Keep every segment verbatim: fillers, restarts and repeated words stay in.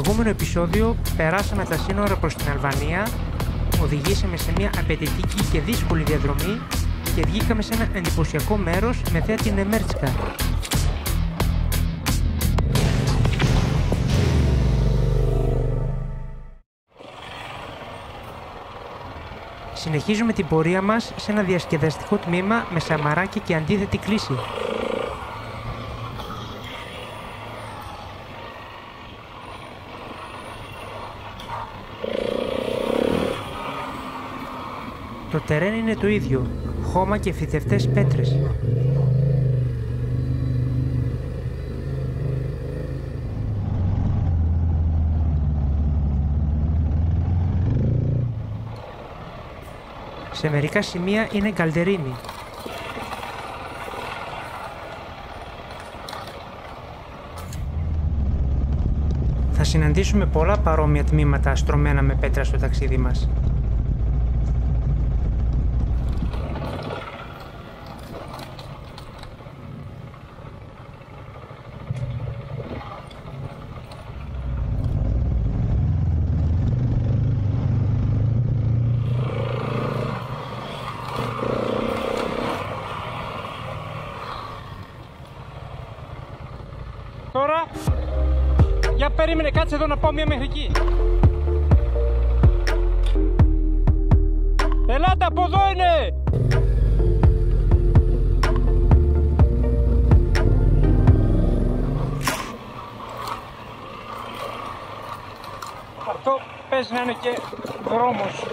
προηγούμενο επεισόδιο περάσαμε τα σύνορα προς την Αλβανία, οδηγήσαμε σε μια απαιτητική και δύσκολη διαδρομή και βγήκαμε σε ένα εντυπωσιακό μέρος με θέα την Νεμέρτσκα. Συνεχίζουμε την πορεία μας σε ένα διασκεδαστικό τμήμα με σαμαράκι και αντίθετη κλίση. Το τερέν είναι το ίδιο, χώμα και φυτευτές πέτρες. Σε μερικά σημεία είναι καλτερίνη. Θα συναντήσουμε πολλά παρόμοια τμήματα στρωμένα με πέτρα στο ταξίδι μας. Τώρα, για περίμενε, κάτσε εδώ να πάω μία μέχρι εκεί. Ελάτε, από εδώ είναι! Αυτό πες να είναι και δρόμος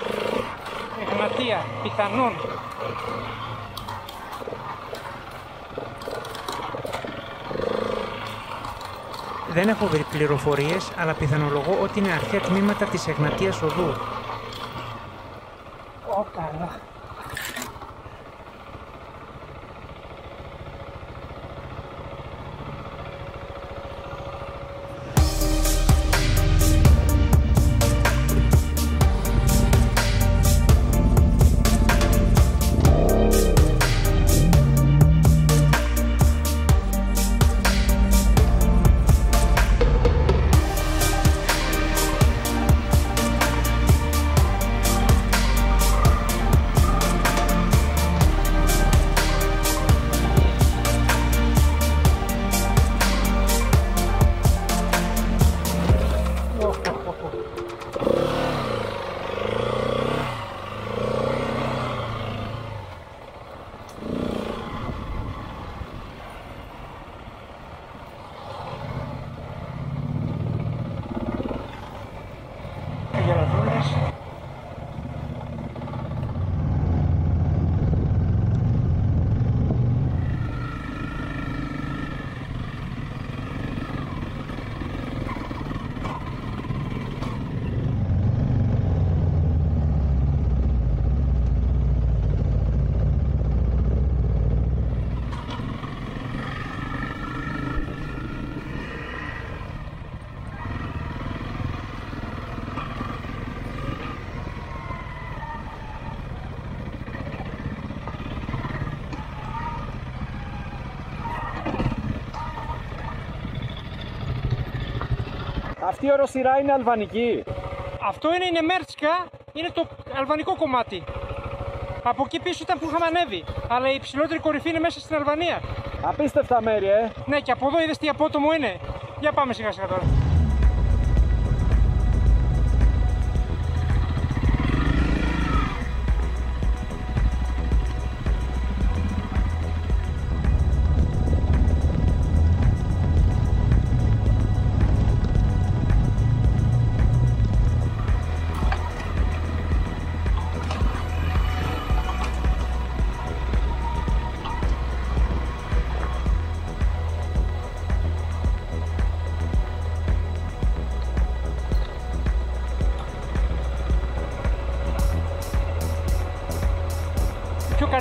Εγνατία, πιθανόν. Δεν έχω βρει πληροφορίες, αλλά πιθανολογώ ότι είναι αρχαία τμήματα της Εγνατίας Οδού. Ω, καλά. Αυτή η οροσειρά είναι αλβανική. Αυτό είναι η Νεμέρτσκα, είναι το αλβανικό κομμάτι. Από εκεί πίσω ήταν που είχαμε ανέβει, αλλά η υψηλότερη κορυφή είναι μέσα στην Αλβανία. Απίστευτα μέρη, ε! Ναι, και από εδώ είδες τι απότομο είναι. Για πάμε σιγά σιγά τώρα.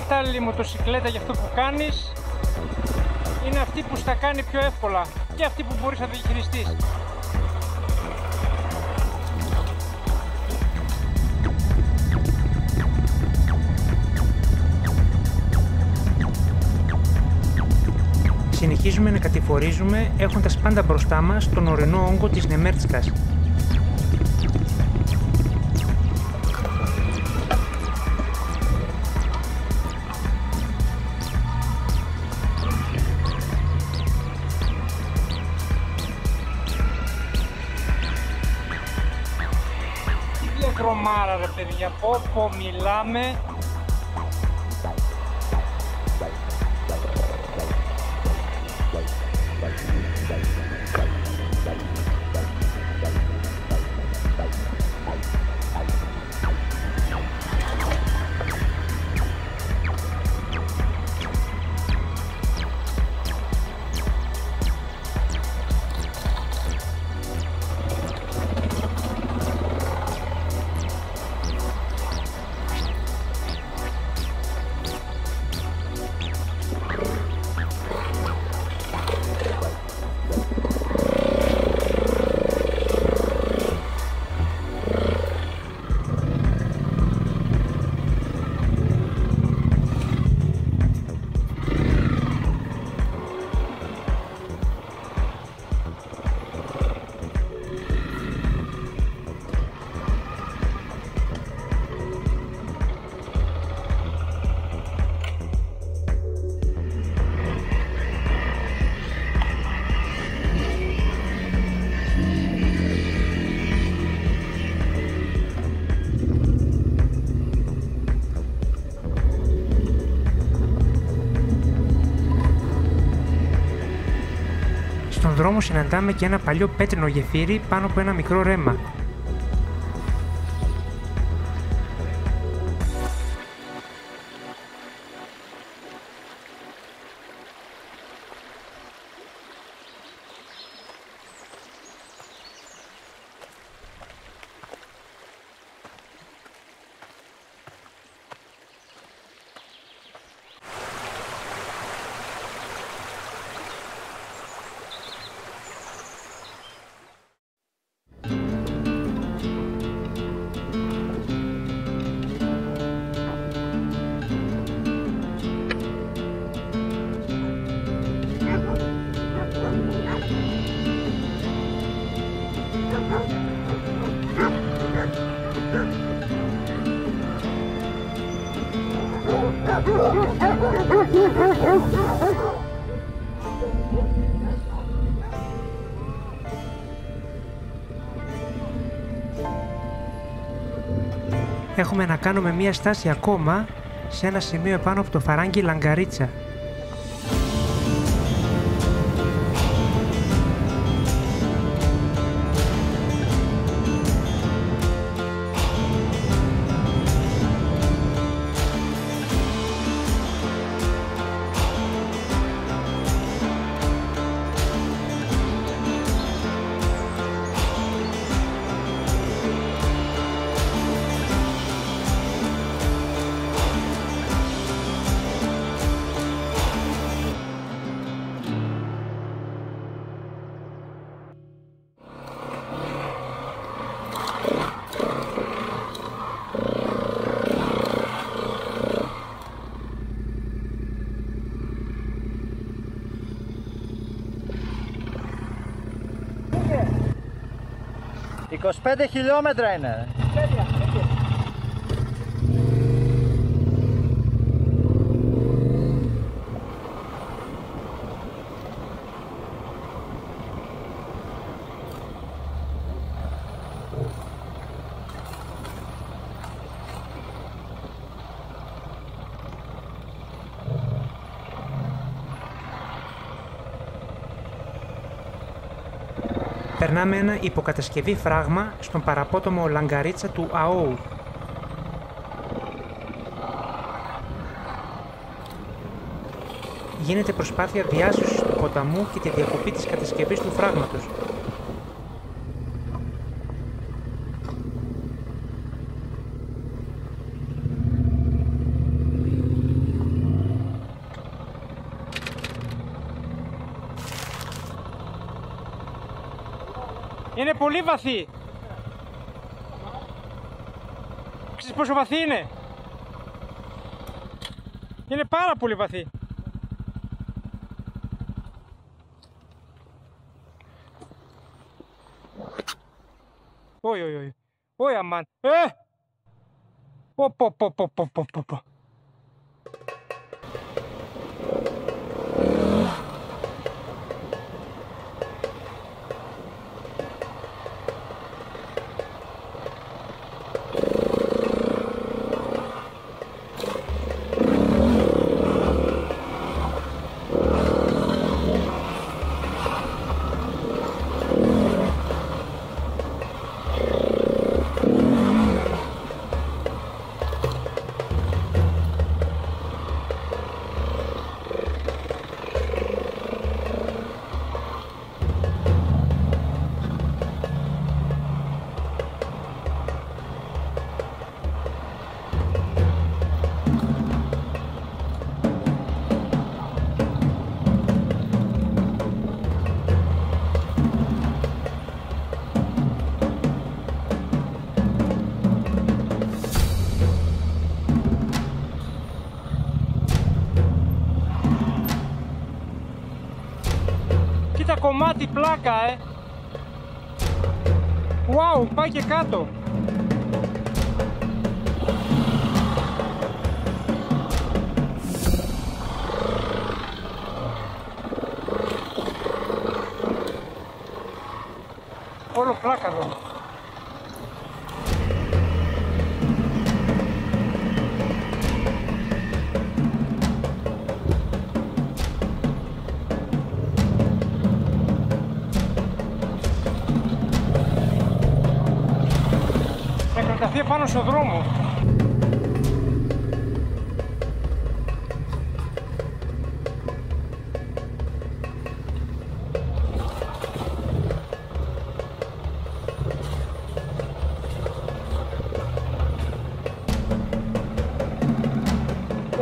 Κατάλληλη μοτοσυκλέτα για αυτό που κάνεις είναι αυτή που στα κάνει πιο εύκολα και αυτή που μπορείς να διαχειριστείς. συνεχίζουμε να κατηφορίζουμε έχοντας πάντα μπροστά μας τον ορεινό όγκο της Νεμέρτσκας. Χρωμάρα ρε παιδιά, πω πω μιλάμε. Στον δρόμο συναντάμε και ένα παλιό πέτρινο γεφύρι πάνω από ένα μικρό ρέμα. Έχουμε να κάνουμε μία στάση ακόμα σε ένα σημείο επάνω από το φαράγγι Λαγκαρίτσα. είκοσι πέντε χιλιόμετρα είναι. Περνάμε ένα υποκατασκευή φράγμα στον παραπότομο Λαγκαρίτσα του ΑΟΟΥ. Γίνεται προσπάθεια διάσωσης του ποταμού και τη διακοπή της κατασκευής του φράγματος. Είναι πολύ βαθύ. Ξέρεις πόσο βαθύ είναι? Είναι πάρα πολύ βαθύ. Όχι, όχι, όχι. Όχι, αμάν. Ε! Πω, πω, πω, πω, πω, πω, πω. Κομμάτι πλάκα, ε! Wow, πάει και κάτω! Όλο πλάκα εδώ! Πάνω στο δρόμο.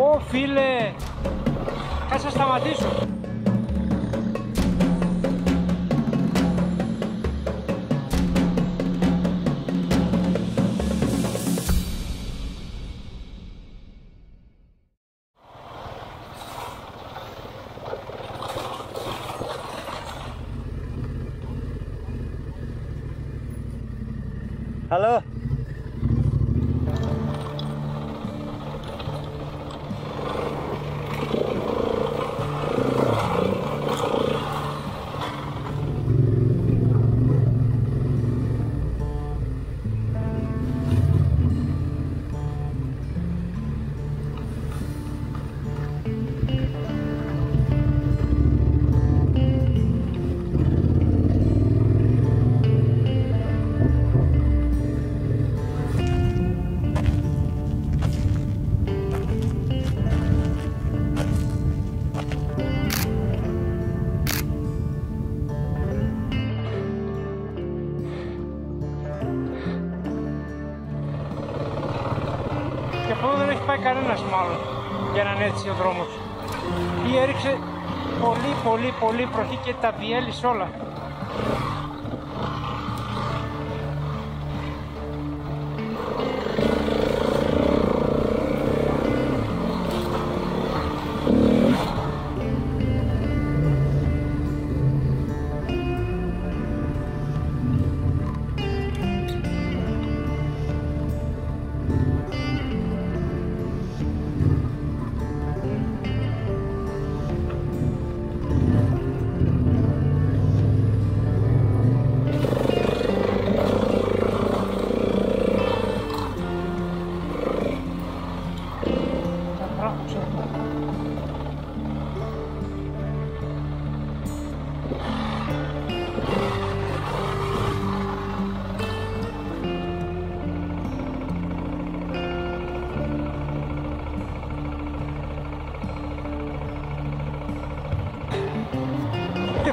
Ω φίλε, κάτσε να σταματήσω. Hello. Κανένας μάλλον για να είναι έτσι ο δρόμος. Ή έριξε πολύ πολύ πολύ προσοχή και τα διέλυσε όλα.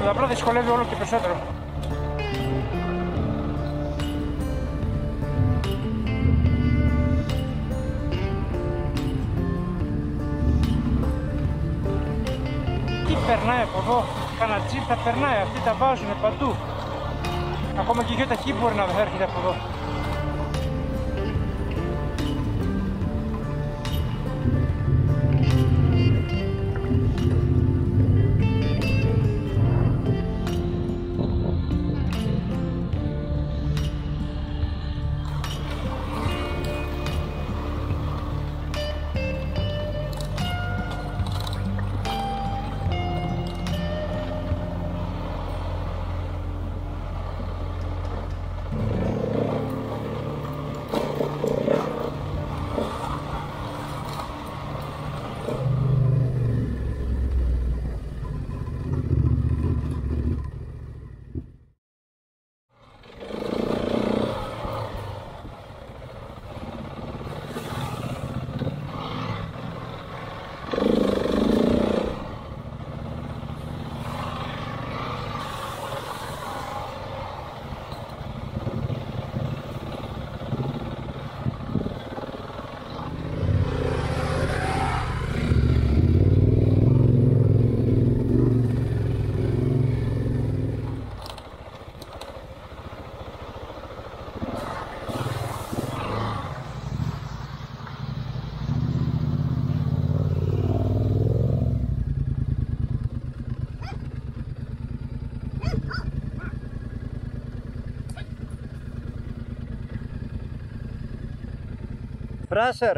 Απλά δυσκολεύει όλο και περισσότερο. Τι περνάει από εδώ, κανένα τζιπ θα περνάει, αυτοί τα βάζουν παντού. Ακόμα και η Γιώτα Χ μπορεί να έρχεται από εδώ. Frasher,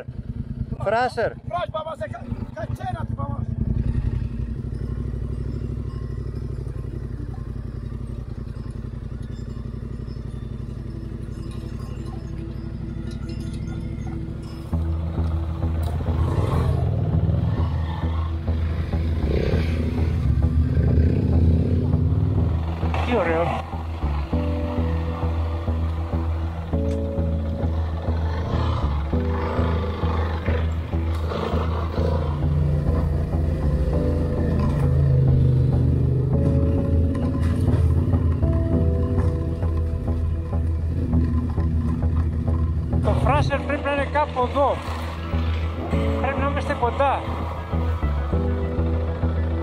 Frasher. Τι ωραίο. Πρέπει να είναι κάπου εδώ. Πρέπει να είμαστε κοντά.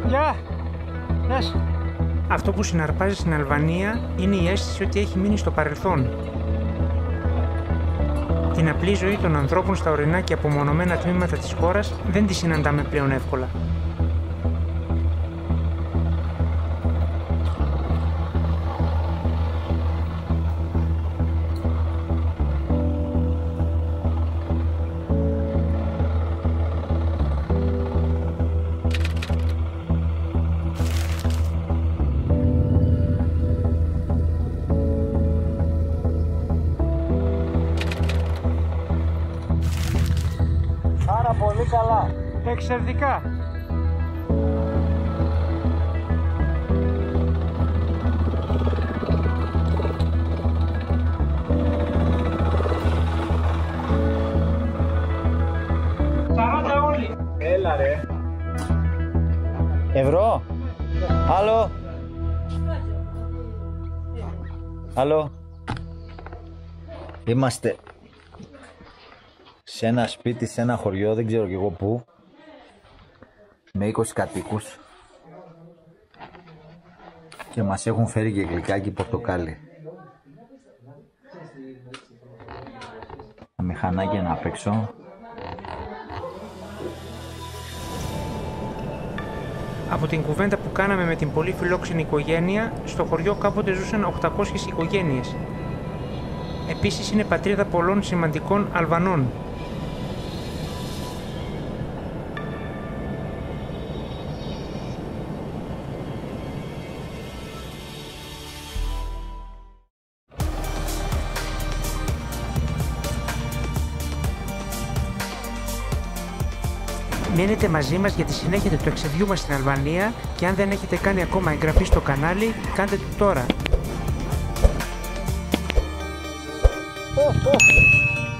Γεια! Yes. Αυτό που συναρπάζει στην Αλβανία είναι η αίσθηση ότι έχει μείνει στο παρελθόν. Την απλή ζωή των ανθρώπων στα ορεινά και απομονωμένα τμήματα της χώρας δεν τη συναντάμε πλέον εύκολα. Πολύ καλά. Εξαιρετικά. Σαράντα όλοι. Έλα ρε. Ευρώ. Άλλο. Άλλο. Είμαστε σε ένα σπίτι, σε ένα χωριό, δεν ξέρω κι εγώ πού, με είκοσι κατοίκους και μας έχουν φέρει και γλυκάκι πορτοκάλι. Τα μηχανάκια να παίξω. Από την κουβέντα που κάναμε με την πολύ φιλόξενη οικογένεια, στο χωριό κάποτε ζούσαν οκτακόσιες οικογένειες. Επίσης είναι πατρίδα πολλών σημαντικών Αλβανών. Μείνετε μαζί μας για τη συνέχεια του ταξιδιού μας στην Αλβανία και αν δεν έχετε κάνει ακόμα εγγραφή στο κανάλι, κάντε το τώρα. Oh, oh.